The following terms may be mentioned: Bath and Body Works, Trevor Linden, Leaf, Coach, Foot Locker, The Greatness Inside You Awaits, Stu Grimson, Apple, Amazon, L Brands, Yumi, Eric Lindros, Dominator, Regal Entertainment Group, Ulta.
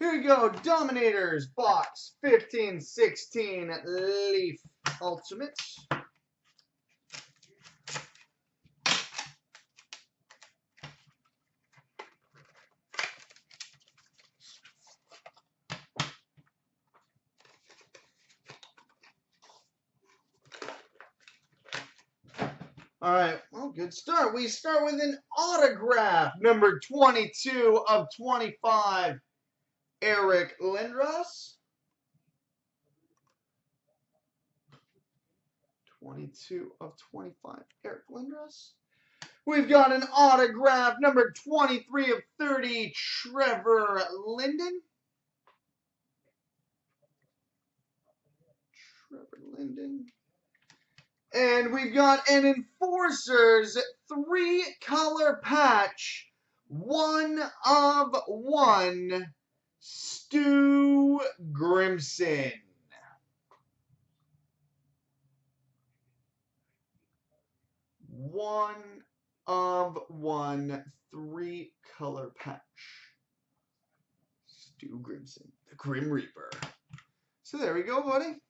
Here we go, Dominators, box 15/16, Leaf Ultimate. All right, well, good start. We start with an autograph, number 22 of 25, Eric Lindros. 22 of 25, Eric Lindros. We've got an autograph, number 23 of 30, Trevor Linden. And we've got an Enforcers three-color patch, 1/1, Stu Grimson. One of one, three-color patch, Stu Grimson, the Grim Reaper. So there we go, buddy.